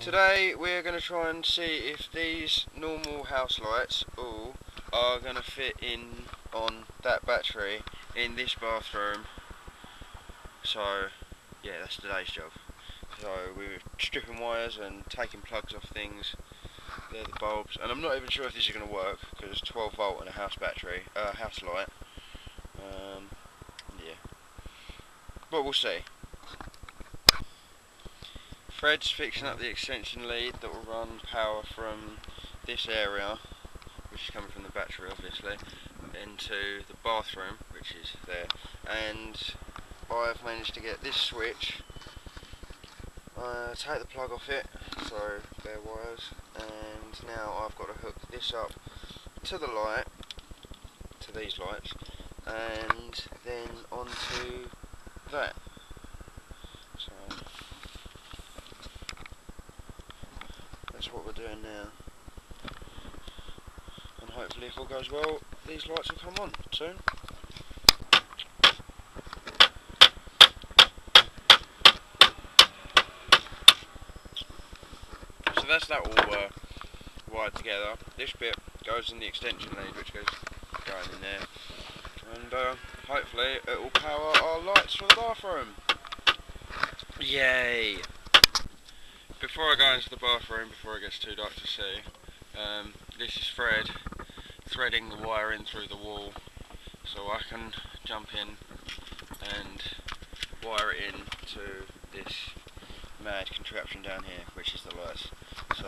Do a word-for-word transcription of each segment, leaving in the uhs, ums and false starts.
Today we're going to try and see if these normal house lights all are going to fit in on that battery in this bathroom. So yeah, that's today's job. So we were stripping wires and taking plugs off things. They're the bulbs, and I'm not even sure if this is going to work because it's twelve volt and a house battery, uh, house light. Um, yeah, but we'll see. Fred's fixing up the extension lead that will run power from this area, which is coming from the battery obviously, into the bathroom, which is there. And I've managed to get this switch, uh, take the plug off it, so bare wires, and now I've got to hook this up to the light, to these lights, and then onto that. So that's what we're doing now, and hopefully if all goes well these lights will come on soon. So that's that all uh, wired together. This bit goes in the extension lead, which goes going in there, and uh, hopefully it will power our lights for the bathroom. Yay! Before I go into the bathroom, before it gets too dark to see, um, this is Fred threading the wire in through the wall, so I can jump in and wire it in to this mad contraption down here, which is the lights. So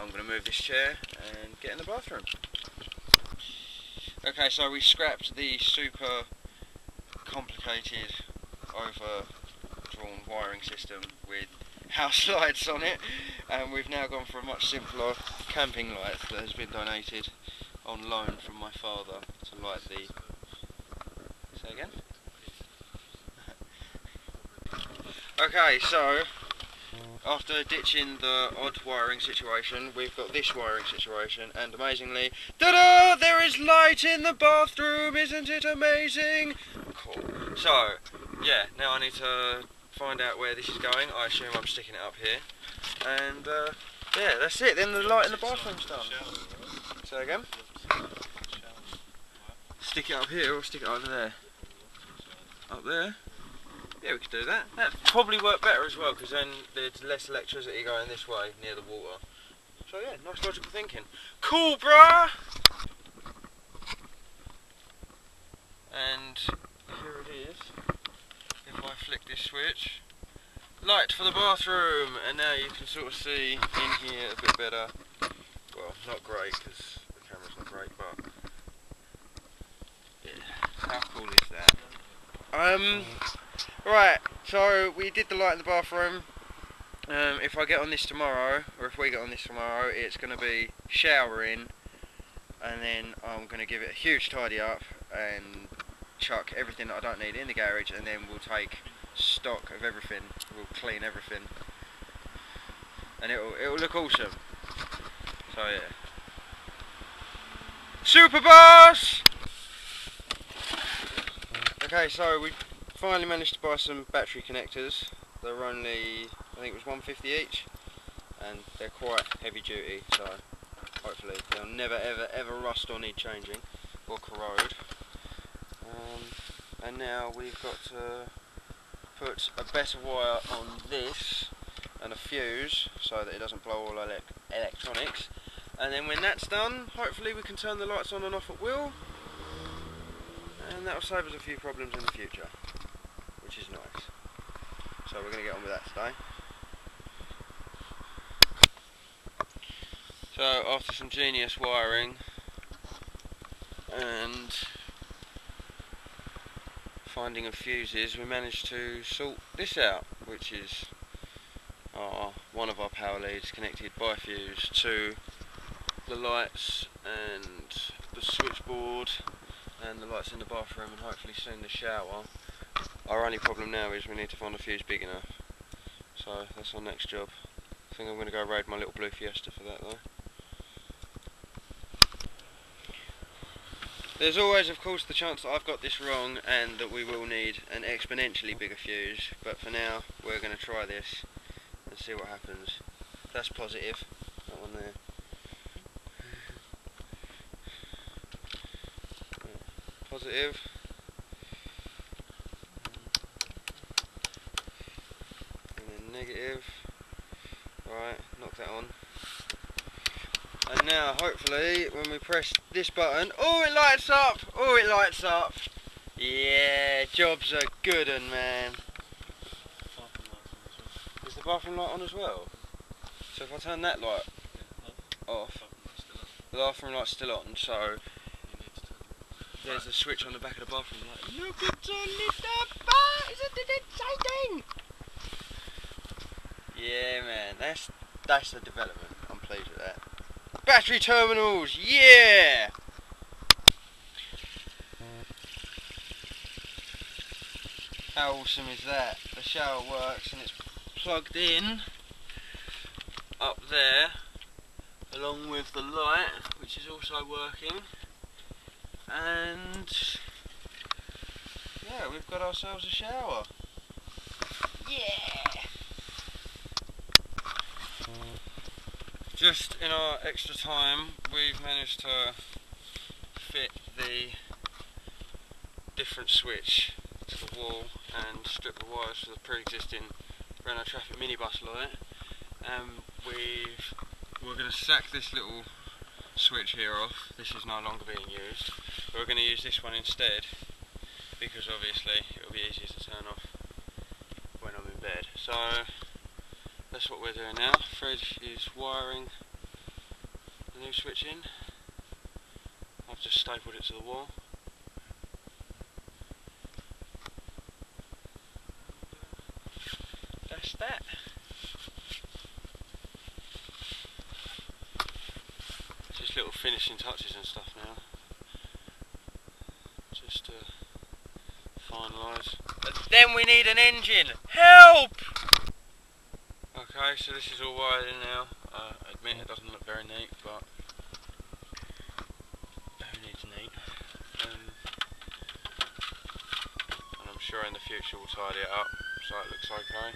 I'm going to move this chair and get in the bathroom. Okay, so we scrapped the super complicated, overdrawn wiring system with house lights on it, and we've now gone for a much simpler camping light that has been donated on loan from my father to light the... Say again? Okay, so after ditching the odd wiring situation, we've got this wiring situation, and amazingly, ta-da! There is light in the bathroom! Isn't it amazing? Cool. So, yeah, now I need to find out where this is going. I assume I'm sticking it up here, and uh, yeah, that's it. Then the light in the bathroom's done. Say again? Stick it up here or stick it over there? Up there? Yeah, we could do that. That probably work better as well, because then there's less electricity going this way near the water. So yeah, nice logical thinking. Cool, bruh! And here it is. If I flick this switch, light for the bathroom, and now you can sort of see in here a bit better. Well, not great because the camera's not great, but yeah, how cool is that? Um, right, so we did the light in the bathroom. Um, if I get on this tomorrow, or if we get on this tomorrow, it's going to be showering, and then I'm going to give it a huge tidy up and chuck everything that I don't need in the garage, and then we'll take stock of everything, we'll clean everything, and it'll, it'll look awesome. So yeah, super boss! Okay, so we finally managed to buy some battery connectors. They're only, I think it was one fifty each, and they're quite heavy duty, so hopefully they'll never ever ever rust or need changing or corrode. Um, and now we've got to put a better wire on this and a fuse so that it doesn't blow all elec electronics. And then when that's done, hopefully we can turn the lights on and off at will, and that'll save us a few problems in the future, which is nice. So we're going to get on with that today. So after some genius wiring and finding of fuses, we managed to sort this out, which is our, one of our power leads connected by fuse to the lights and the switchboard and the lights in the bathroom, and hopefully soon the shower. Our only problem now is we need to find a fuse big enough, so that's our next job. I think I'm going to go raid my little blue Fiesta for that though. There's always, of course, the chance that I've got this wrong and that we will need an exponentially bigger fuse, but for now we're going to try this and and see what happens. That's positive, that one there. Positive. And then negative. Right, knock that on. And now hopefully when we press this button, oh it lights up! Oh it lights up! Yeah, jobs are good and man. Is the bathroom light on as well? So if I turn that light off, the bathroom light's still on, so there's a switch on the back of the bathroom light. Look, it's on the back! Isn't it exciting? Yeah man, that's that's the development. I'm pleased with that. Battery terminals, yeah! How awesome is that? The shower works and it's plugged in up there along with the light, which is also working, and yeah, we've got ourselves a shower. Yeah! Just in our extra time, we've managed to fit the different switch to the wall and strip the wires for the pre-existing Renault Trafic minibus light. Um, we've, we're going to sack this little switch here off. This is no longer being used. We're going to use this one instead because obviously it'll be easier to turn off when I'm in bed. So that's what we're doing now. Fred is wiring the new switch in. I've just stapled it to the wall. That's that. Just little finishing touches and stuff now. Just to finalise. But then we need an engine! Help! Okay, so this is all wired in now. Uh, I admit it doesn't look very neat, but who needs neat? Um, and I'm sure in the future we'll tidy it up so it looks okay.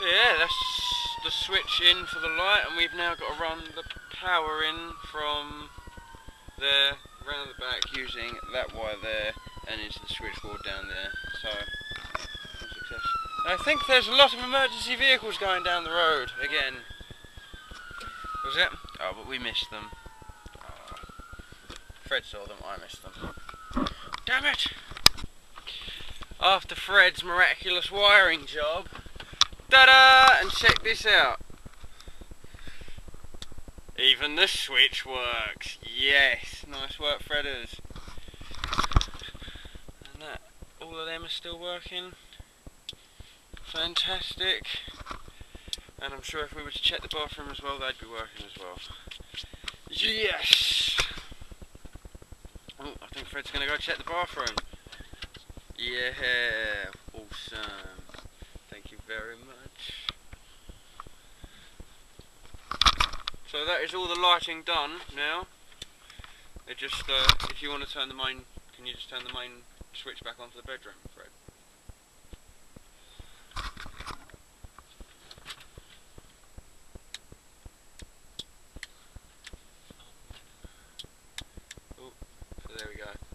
But yeah, that's the switch in for the light, and we've now got to run the power in from there round the back using that wire there and into the switchboard down there. So. I think there's a lot of emergency vehicles going down the road again. Was it? Oh, but we missed them. Oh. Fred saw them, I missed them. Damn it! After Fred's miraculous wiring job, ta-da! And check this out. Even the switch works. Yes, nice work, Fredders. And that, all of them are still working. Fantastic, and I'm sure if we were to check the bathroom as well, they'd be working as well. Yes! Oh, I think Fred's going to go check the bathroom. Yeah, awesome. Thank you very much. So that is all the lighting done now. It just, uh, if you want to turn the main, can you just turn the main switch back on for the bedroom, Fred?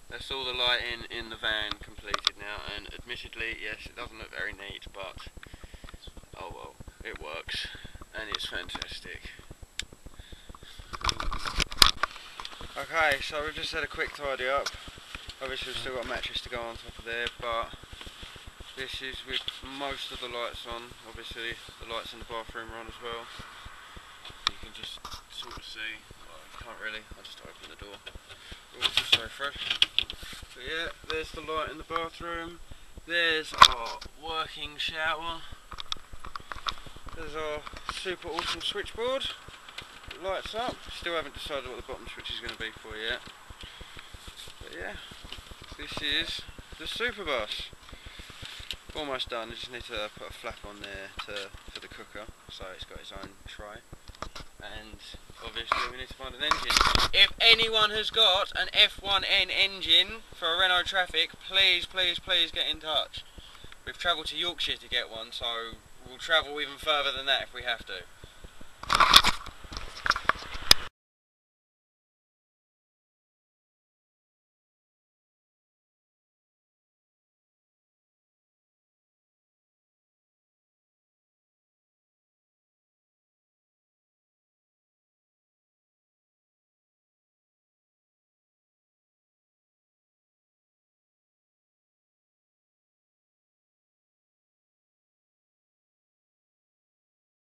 That's all the lighting in the van completed now, and admittedly, yes, it doesn't look very neat, but oh well, it works, and it's fantastic. Okay, so we've just had a quick tidy up. Obviously we've still got a mattress to go on top of there, but this is with most of the lights on. Obviously the lights in the bathroom are on as well. You can just sort of see. Can't really, I'll just open the door. Oh, sorry Fred. But yeah, there's the light in the bathroom. There's our working shower. There's our super awesome switchboard. It lights up. Still haven't decided what the bottom switch is going to be for yet. But yeah, this is the superbus. Almost done, I just need to put a flap on there to, for the cooker, so it's got its own tray. And obviously we need to find an engine. If anyone has got an F one N engine for a Renault Trafic, please, please, please get in touch. We've travelled to Yorkshire to get one, so We'll travel even further than that if we have to.